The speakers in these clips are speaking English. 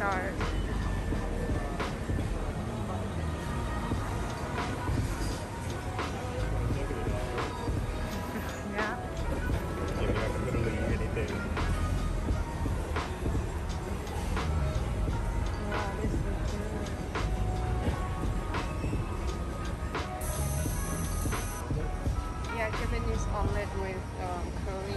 start. Yeah. Yeah, but I can literally eat anything. Wow, this is good. Yeah, Japanese omelet with curry.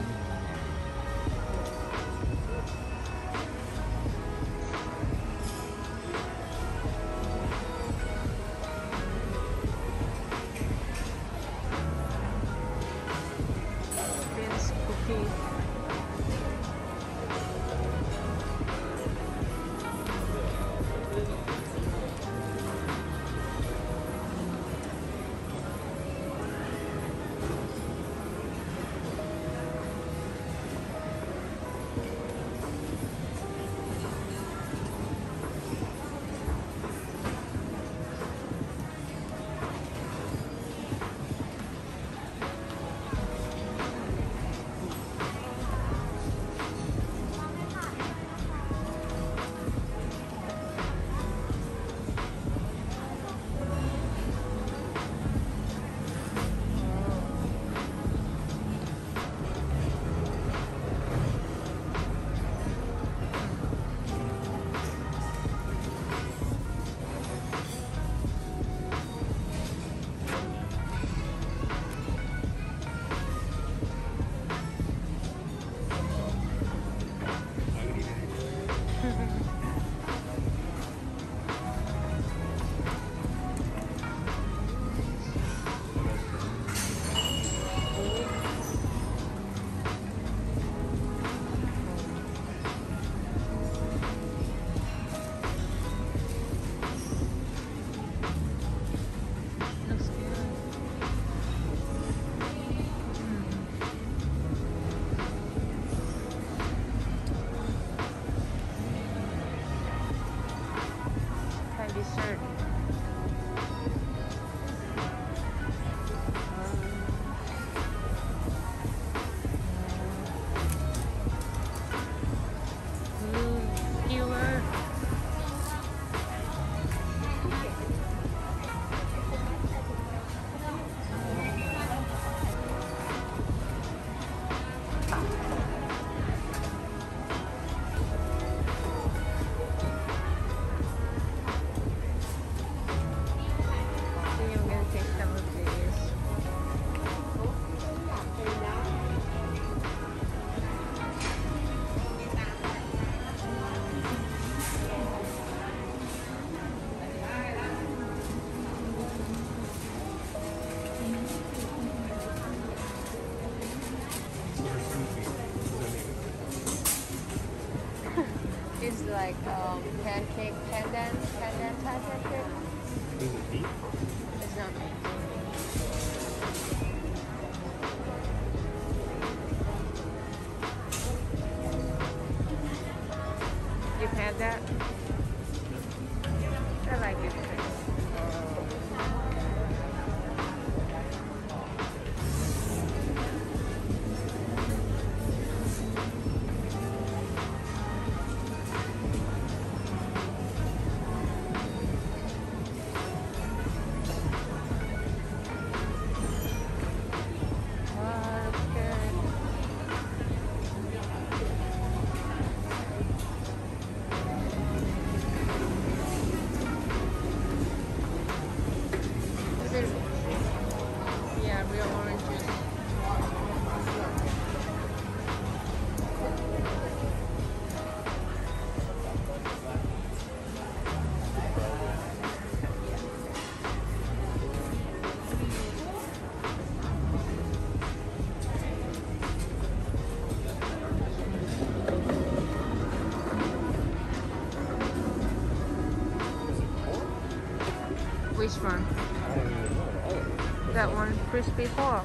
It's like pancake, pandan type of cake. Is it deep? It's not deep. You've had that? I like it. Which one? That one, crispy pork.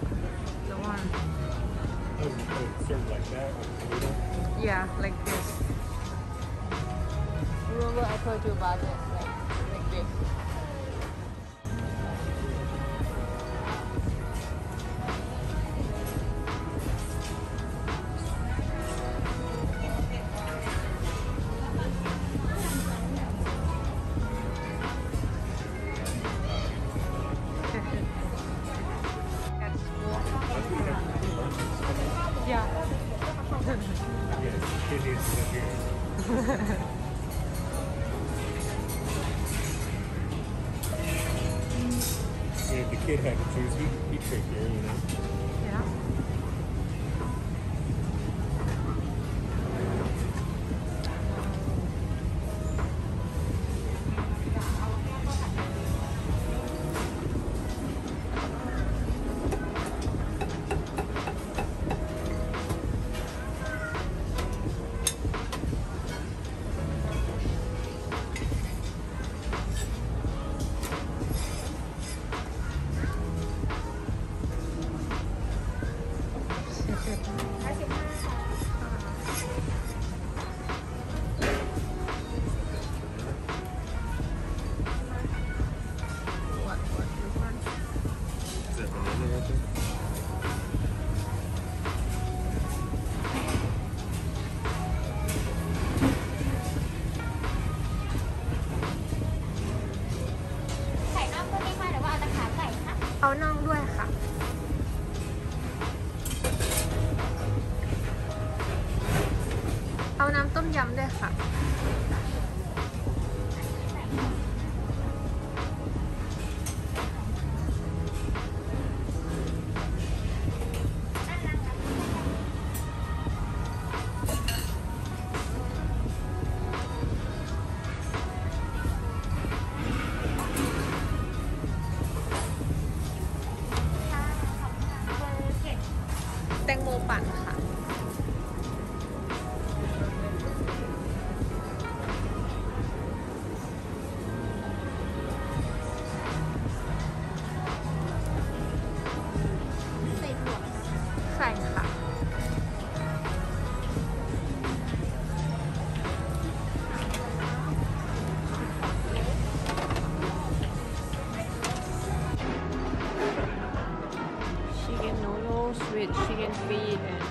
The one. Oh, served like that? Yeah, like this. Remember I told you about it, like this. juice in here. If the kid had to choose, he'd pick her, you know? Yeah.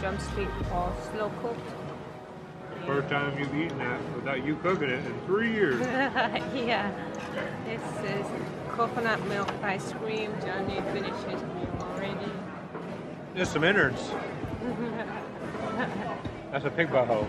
Drumstick, all slow cooked. First time you've eaten that without you cooking it in 3 years. Yeah. This is coconut milk ice cream. Johnny finished his meal already. There's some innards. That's a pig butthole.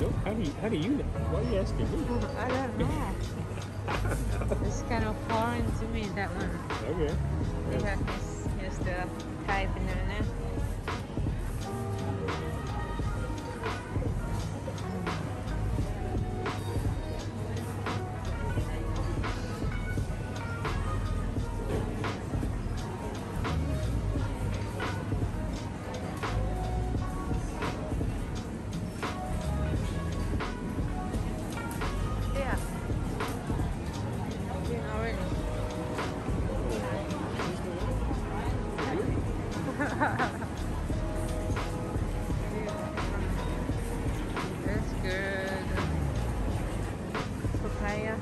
know? How do you know? Why are you asking me? I don't know. It's kind of foreign to me, that one. Okay. You have to use the type in there. That's good. Papaya.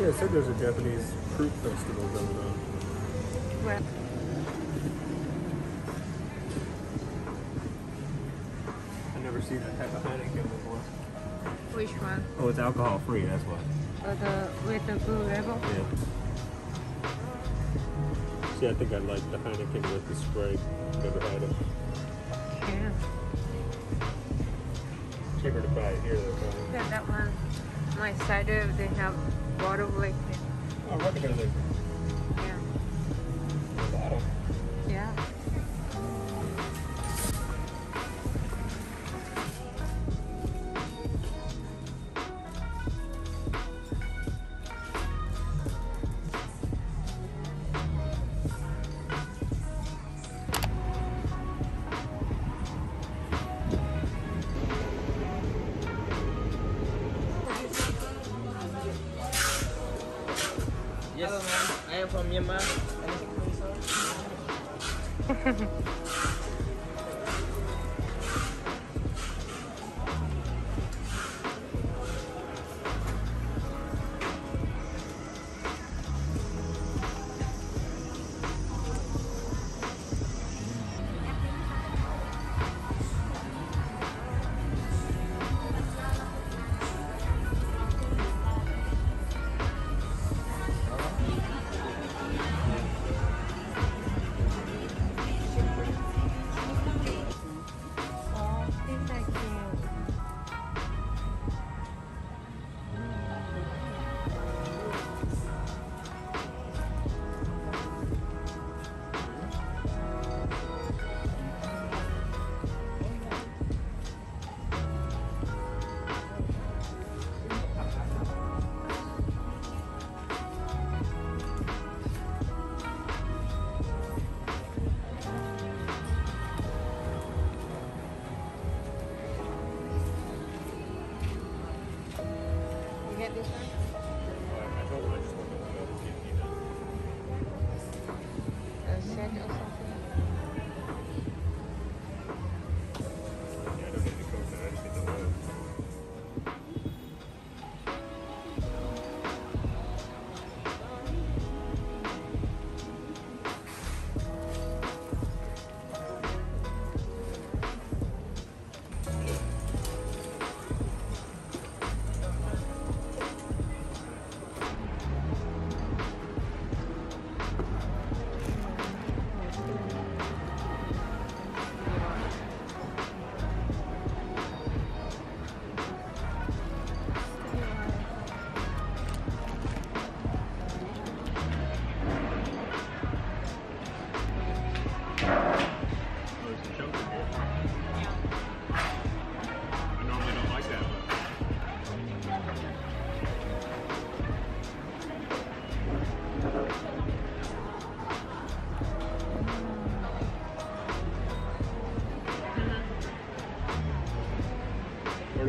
Yeah, so there's a Japanese fruit festival going on. Where? I've never seen that type of Heineken before. Which one? Oh, it's alcohol free, that's why. Oh, with the blue label? Yeah. See, I think I like the Heineken with the Sprite. Never had it. Yeah. Cheaper to buy it here, though. Probably. Yeah, that one. My cider, they have bottle of liquor. Oh, regular liquor. Yeah. Bottle. Yeah. Yes, I am from Myanmar.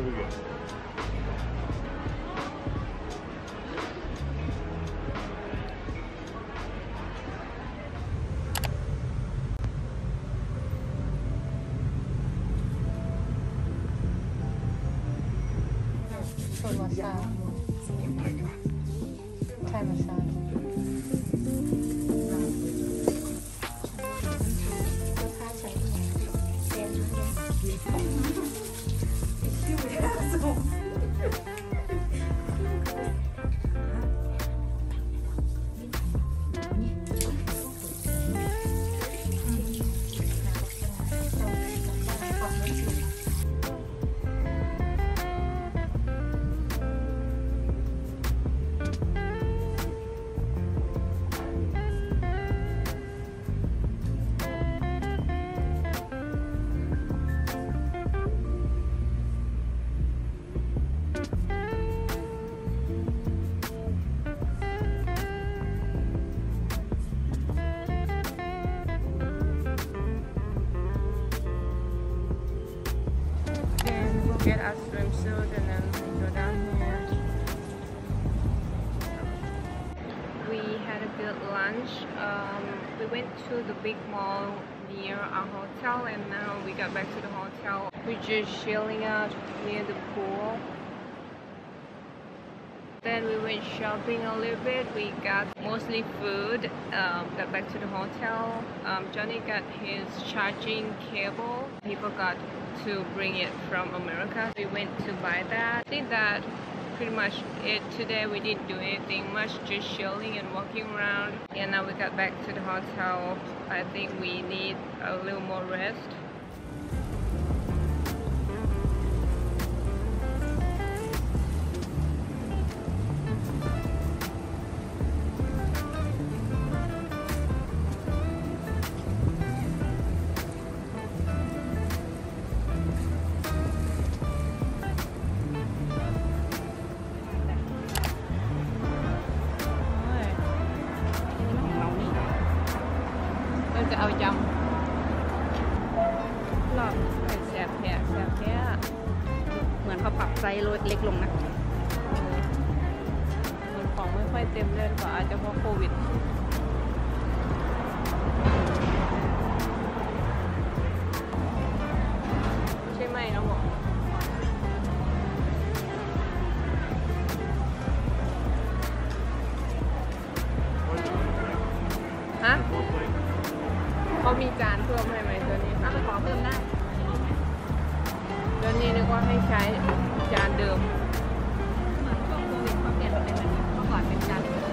Here we go. For massage. Oh my God. Thai massage. Get our swimsuit and then we go down here. We had a good lunch. We went to the big mall near our hotel, and now we got back to the hotel. We're just chilling out near the pool. Then we went shopping a little bit. We got mostly food. Got back to the hotel. Johnny got his charging cable. He forgot to bring it from America. We went to buy that. I think that pretty much it today. We didn't do anything much, just chilling and walking around. And now we got back to the hotel. I think we need a little more rest. Ao dầmแล้วแซ่บแท้แซ่บแท้เหมือนเขาปรับไซส์เล็กลงนะส่วนของไม่ค่อยเต็มเลยก็อาจจะเพราะโควิดใช่ไหมน้องหมอฮะเขามีจานเพิ่มให้ไหมตัวนี้คะขอเพิ่มได้ตัวนี้นึกว่าให้ใช้จานเดิมเหมือนช่วงโควิดเขาเปลี่ยนเป็นแบบนี้เมื่อก่อนเป็นจานเดิม